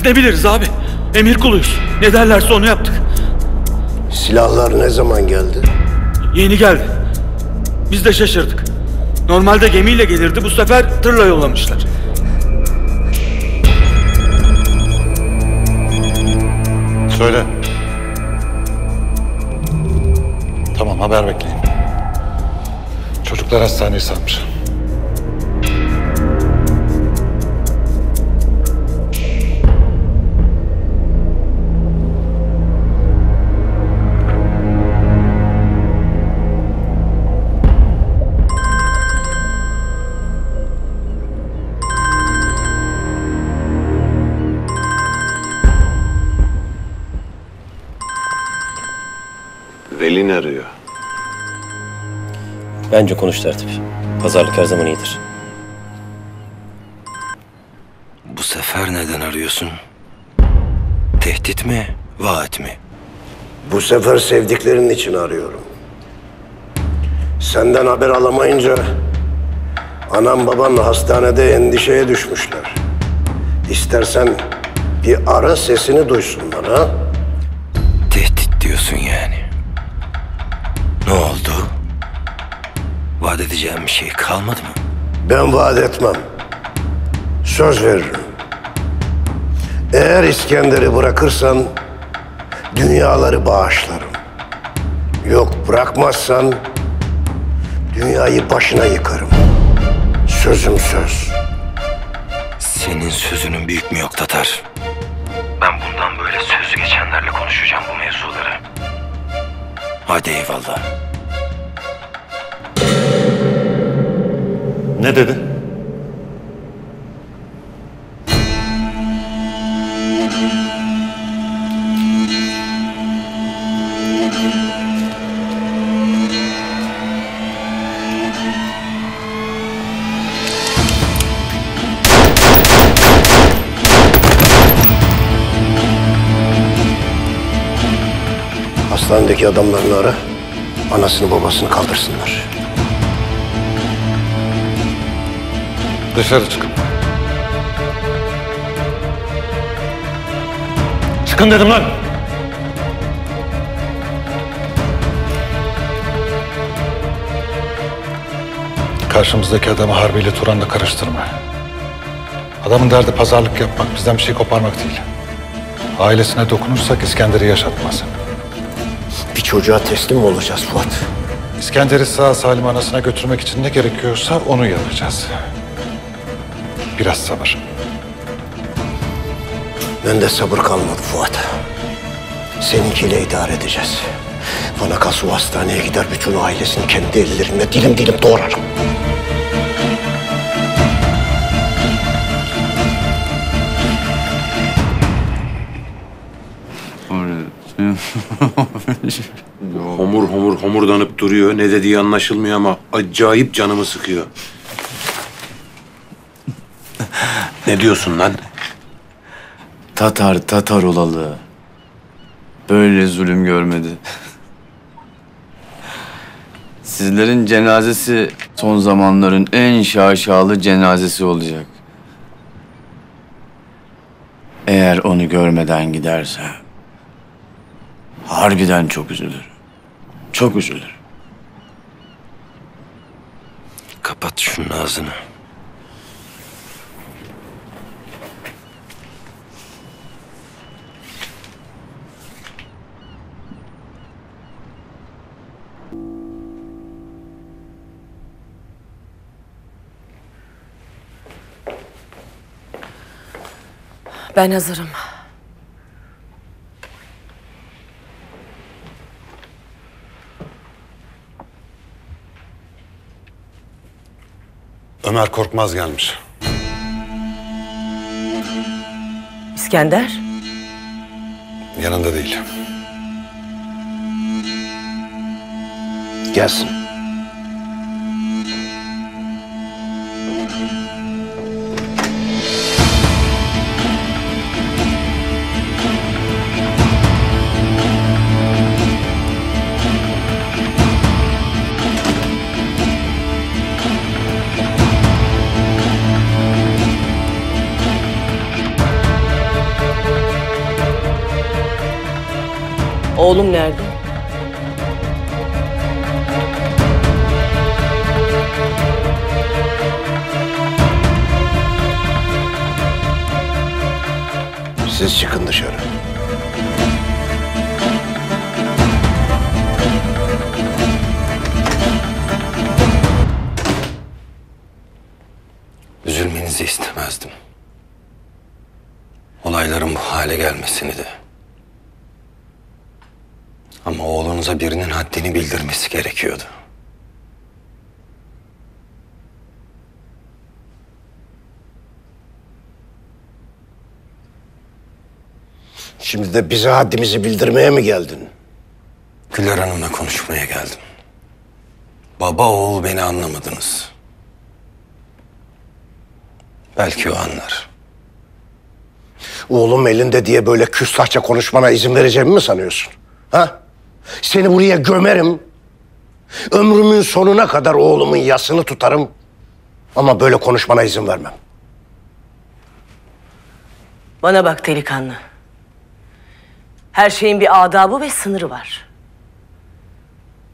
Biz ne biliriz abi? Emir kuluyuz. Ne derlerse onu yaptık. Silahlar ne zaman geldi? Yeni geldi. Biz de şaşırdık. Normalde gemiyle gelirdi. Bu sefer tırla yollamışlar. Söyle. Tamam, haber bekleyin. Çocuklar hastaneyi sarmış. Velin arıyor. Bence konuş tertip. Pazarlık her zaman iyidir. Bu sefer neden arıyorsun? Tehdit mi, vaat mi? Bu sefer sevdiklerin için arıyorum. Senden haber alamayınca anam baban hastanede endişeye düşmüşler. İstersen bir ara sesini duysunlar ha? Tehdit diyorsun yani. Ne oldu? Vaat edeceğim bir şey kalmadı mı? Ben vaat etmem. Söz veririm. Eğer İskender'i bırakırsan dünyaları bağışlarım. Yok bırakmazsan dünyayı başına yıkarım. Sözüm söz. Senin sözünün büyük mü yok Tatar? Ben bundan böyle sözü geçenlerle konuşacağım bu mevzuları. Hadi eyvallah. Ne dedi? Hastanedeki adamlarını ara, anasını babasını kaldırsınlar. Dışarı çıkın. Çıkın dedim lan! Karşımızdaki adamı Harbi ile Turan'la karıştırma. Adamın derdi pazarlık yapmak, bizden bir şey koparmak değil. Ailesine dokunursak İskender'i yaşatmaz. Bir çocuğa teslim mi olacağız Fuat? İskender'i sağ salim anasına götürmek için ne gerekiyorsa onu yapacağız. Biraz sabır. Bende sabır kalmadı Fuat. Seninkiyle idare edeceğiz. Bana kalsa o hastaneye gider bütün ailesini kendi ellerimle dilim dilim doğrarım. Homurdanıp duruyor. Ne dediği anlaşılmıyor ama acayip canımı sıkıyor. Ne diyorsun lan? Tatar olalı. Böyle zulüm görmedi. Sizlerin cenazesi son zamanların en şaşalı cenazesi olacak. Eğer onu görmeden giderse harbiden çok üzülür. Çok üzülür. Kapat şunun ağzını. Ben hazırım. Ömer Korkmaz gelmiş. İskender? Yanında değil. Gelsin. Oğlum nerede? Siz çıkın dışarı. Üzülmenizi istemezdim. Olayların bu hale gelmesini de. Ama oğlunuza birinin haddini bildirmesi gerekiyordu. Şimdi de bize haddimizi bildirmeye mi geldin? Güler Hanım'la konuşmaya geldim. Baba oğul beni anlamadınız. Belki o anlar. Oğlum elinde diye böyle küstahça konuşmana izin vereceğimi mi sanıyorsun? Ha? Seni buraya gömerim. Ömrümün sonuna kadar oğlumun yasını tutarım. Ama böyle konuşmana izin vermem. Bana bak delikanlı. Her şeyin bir adabı ve sınırı var.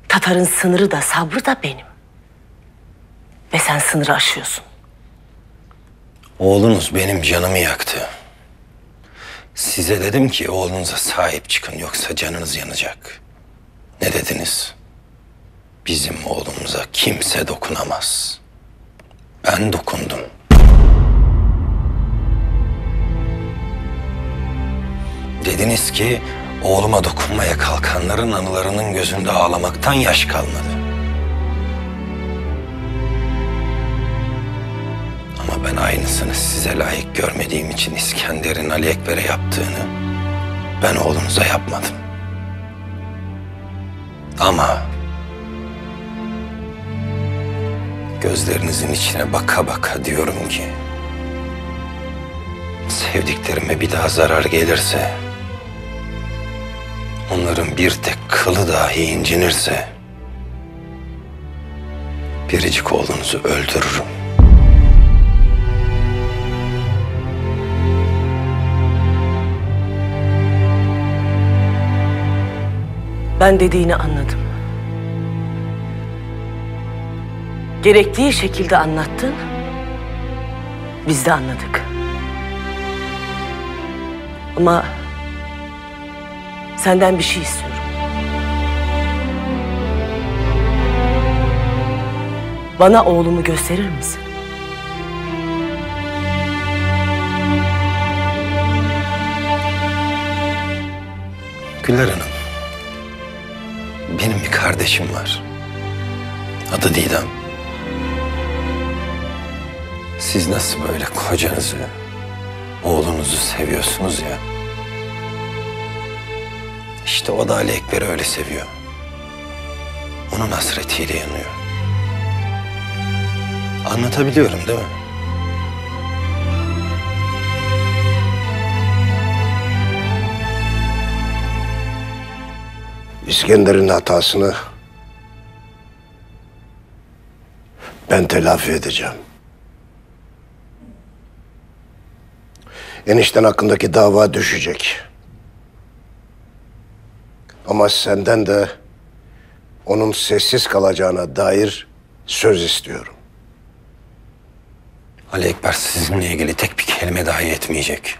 Tatar'ın sınırı da sabrı da benim. Ve sen sınırı aşıyorsun. Oğlunuz benim canımı yaktı. Size dedim ki oğlunuza sahip çıkın yoksa canınız yanacak. Ne dediniz? Bizim oğlumuza kimse dokunamaz. Ben dokundum. Dediniz ki oğluma dokunmaya kalkanların anılarının gözünde ağlamaktan yaş kalmadı. Ama ben aynısını size layık görmediğim için İskender'in Ali Ekber'e yaptığını ben oğlunuza yapmadım. Ama gözlerinizin içine baka baka diyorum ki sevdiklerime bir daha zarar gelirse, onların bir tek kılı dahi incinirse, biricik oğlunuzu öldürürüm. Ben dediğini anladım. Gerektiği şekilde anlattın, biz de anladık. Ama senden bir şey istiyorum. Bana oğlumu gösterir misin? Güler Hanım, benim bir kardeşim var. Adı Didem. Siz nasıl böyle kocanızı, oğlunuzu seviyorsunuz ya. İşte o da Ali Ekber'i öyle seviyor. Onun hasretiyle yanıyor. Anlatabiliyorum değil mi? İskender'in hatasını ben telafi edeceğim. Enişten hakkındaki dava düşecek. Ama senden de onun sessiz kalacağına dair söz istiyorum. Ali Ekber sizinle ilgili tek bir kelime dahi etmeyecek.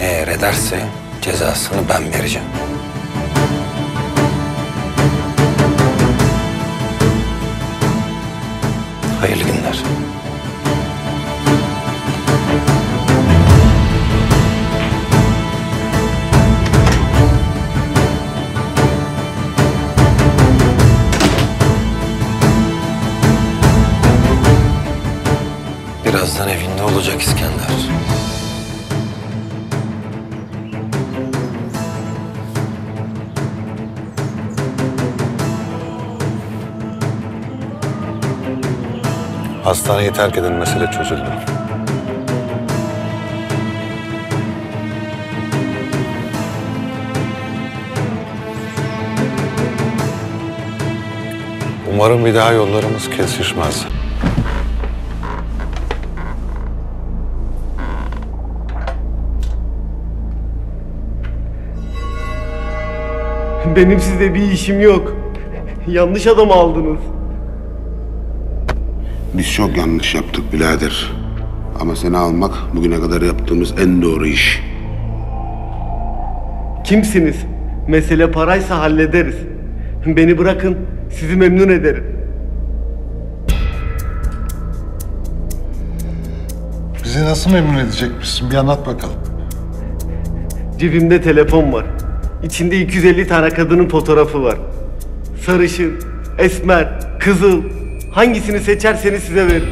Eğer ederse cezasını ben vereceğim. Hayırlı günler. Birazdan evinde olacak İskender. Hastaneyi terk edin, mesele çözüldü. Umarım bir daha yollarımız kesişmez. Benim sizde bir işim yok. Yanlış adamı aldınız. Biz çok yanlış yaptık birader. Ama seni almak bugüne kadar yaptığımız en doğru iş. Kimsiniz? Mesele paraysa hallederiz. Beni bırakın, sizi memnun ederim. Bizi nasıl memnun edecekmişsin? Bir anlat bakalım. Cebimde telefon var. İçinde 250 tane kadının fotoğrafı var. Sarışın, esmer, kızıl. Hangisini seçerseniz size veririm.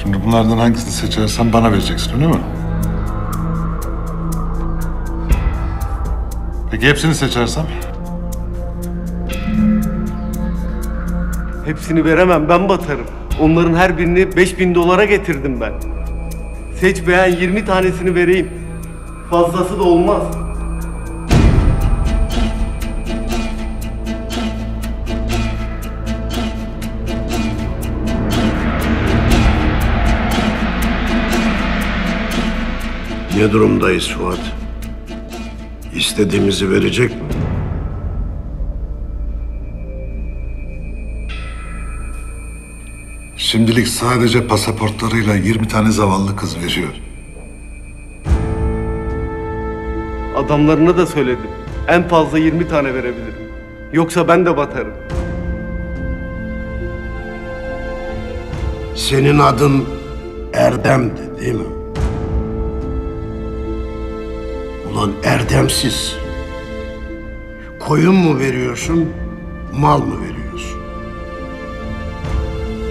Şimdi bunlardan hangisini seçersen bana vereceksin, öyle mi? Peki hepsini seçersem? Hepsini veremem, ben batarım. Onların her birini $5000 getirdim ben. Seç beğen 20 tanesini vereyim. Fazlası da olmaz. Ne durumdayız Fuat? İstediğimizi verecek mi? Şimdilik sadece pasaportlarıyla 20 tane zavallı kız veriyor. Adamlarına da söyledim. En fazla 20 tane verebilirim. Yoksa ben de batarım. Senin adın Erdem'di, değil mi? Ulan Erdemsiz. Koyun mu veriyorsun, mal mı veriyorsun?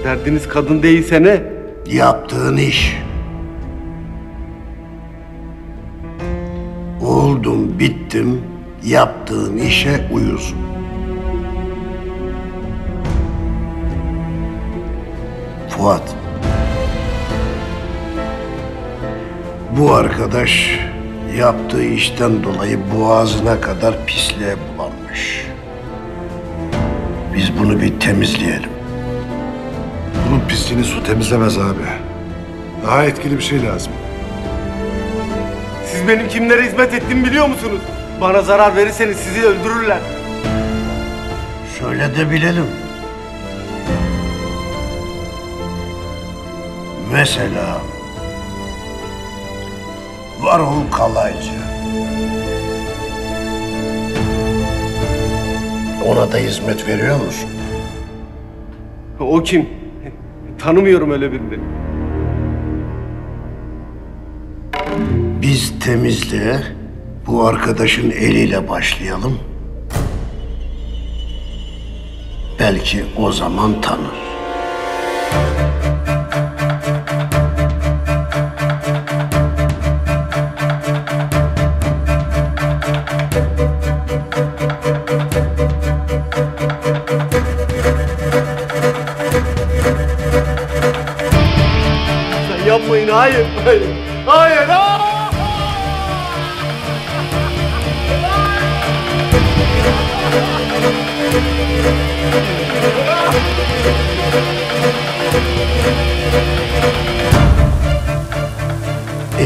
Derdiniz kadın değilse ne? Yaptığın iş. Oldum, bittim, yaptığın işe uyuz. Fuat. Bu arkadaş yaptığı işten dolayı boğazına kadar pisliğe bulanmış. Biz bunu bir temizleyelim. Bunun pisliğini su temizlemez abi. Daha etkili bir şey lazım. Siz benim kimlere hizmet ettiğimi biliyor musunuz? Bana zarar verirseniz sizi öldürürler. Şöyle de bilelim. Mesela Varol Kalaycı. Ona da hizmet veriyor musun? O kim? Tanımıyorum öyle birini. Biz temizliğe bu arkadaşın eliyle başlayalım. Belki o zaman tanır. Hayır, hayır, hayır, hayır!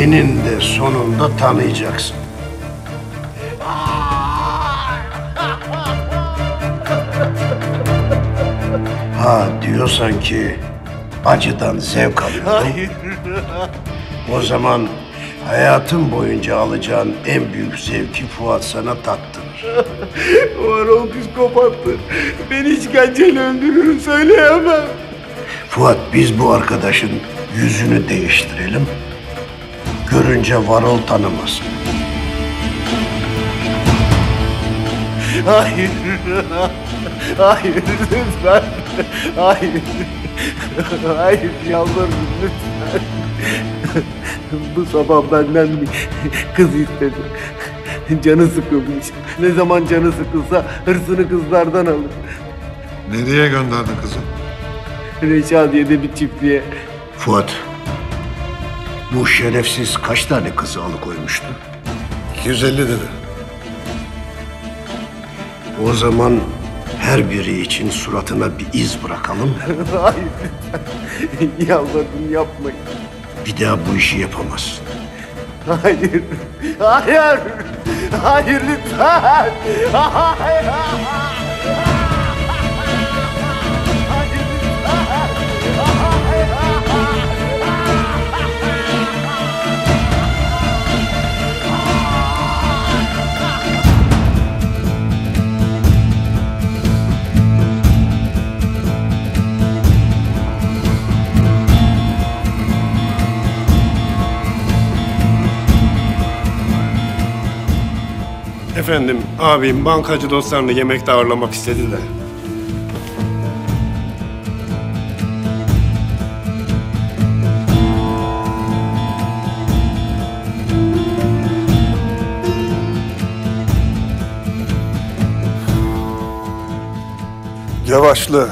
Eninde sonunda tanıyacaksın. Ha diyorsan ki acıdan zevk alıyordum. Hayır. O zaman hayatın boyunca alacağın en büyük zevki Fuat sana tattırır. Varol psikopattır. Beni işkenceyle öldürürüm, söyleyemem. Fuat, biz bu arkadaşın yüzünü değiştirelim. Görünce Varol tanımasın. Hayır. Hayır lütfen. Hayır. Hayır yalvarırım lütfen. Bu sabah benden bir kız istedi. Canı sıkılmış. Ne zaman canı sıkılsa hırsını kızlardan alır. Nereye gönderdi kızı? Reşadiye'de bir çiftliğe. Fuat, bu şerefsiz kaç tane kızı alıkoymuştu? 250 dedi. O zaman her biri için suratına bir iz bırakalım. Hayır. Yalvardım, yapmayın. Bir daha bu işi yapamazsın. Hayır. Hayır. Hayır lütfen. Hayır. Efendim, abim bankacı dostlarını yemekte ağırlamak istedi de. Yavaşlı.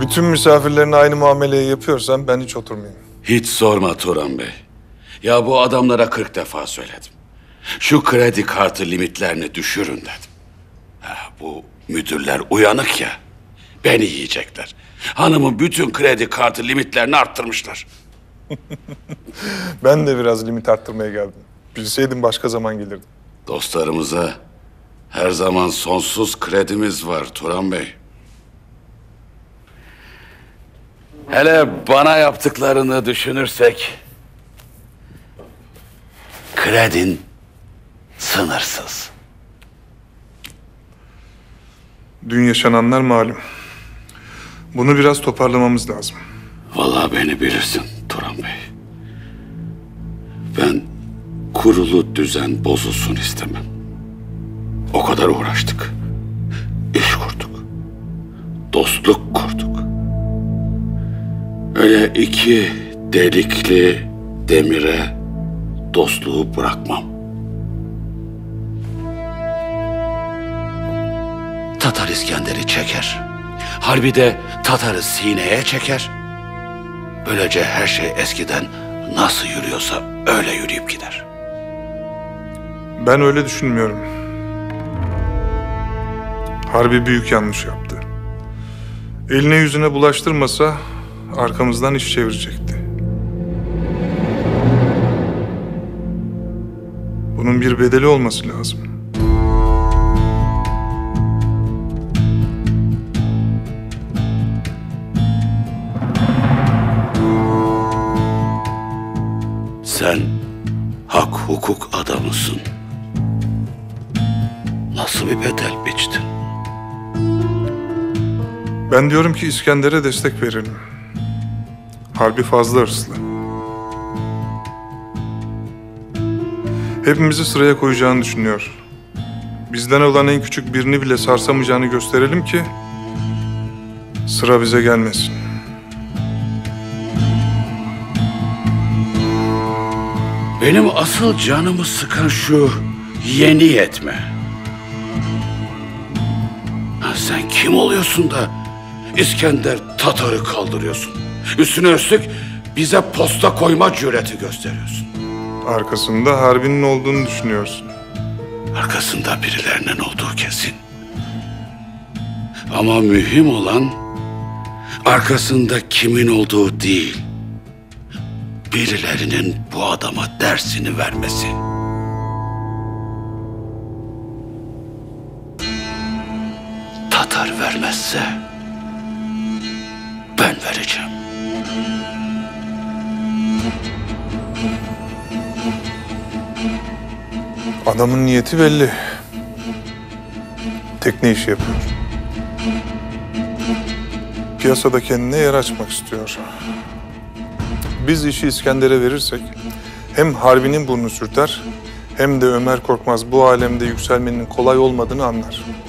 Bütün misafirlerine aynı muameleyi yapıyorsan ben hiç oturmayayım. Hiç sorma Turan Bey. Ya bu adamlara 40 defa söyledim. Şu kredi kartı limitlerini düşürün dedim. Bu müdürler uyanık ya, beni yiyecekler. Hanımın bütün kredi kartı limitlerini arttırmışlar. Ben de biraz limit arttırmaya geldim. Bilseydim başka zaman gelirdim. Dostlarımıza her zaman sonsuz kredimiz var Turan Bey. Hele bana yaptıklarını düşünürsek... kredin sınırsız. Dün yaşananlar malum. Bunu biraz toparlamamız lazım. Vallahi beni bilirsin Turan Bey. Ben kurulu düzen bozulsun istemem. O kadar uğraştık. İş kurduk. Dostluk kurduk. Öyle iki delikli demire dostluğu bırakmam. Tatar İskender'i çeker. Harbi de Tatar'ı sineye çeker. Böylece her şey eskiden nasıl yürüyorsa öyle yürüyüp gider. Ben öyle düşünmüyorum. Harbi büyük yanlış yaptı. Eline yüzüne bulaştırmasa arkamızdan iş çevirecekti. Bunun bir bedeli olması lazım. Sen hak hukuk adamısın. Nasıl bir bedel biçtin? Ben diyorum ki İskender'e destek verelim. Harbi fazla hırslı. Hepimizi sıraya koyacağını düşünüyor. Bizden olan en küçük birini bile sarsamayacağını gösterelim ki sıra bize gelmesin. Benim asıl canımı sıkan şu yeni yetme. Sen kim oluyorsun da İskender Tatar'ı kaldırıyorsun? Üstüne üstlük bize posta koyma cüreti gösteriyorsun. Arkasında harbinin olduğunu düşünüyorsun. Arkasında birilerinin olduğu kesin. Ama mühim olan arkasında kimin olduğu değil. Birilerinin bu adama dersini vermesi. Tatar vermezse ben vereceğim. Adamın niyeti belli. Tekne işi yapıyor. Piyasada kendine yer açmak istiyor. Biz işi İskender'e verirsek hem harbinin burnu sürter hem de Ömer Korkmaz bu alemde yükselmenin kolay olmadığını anlar.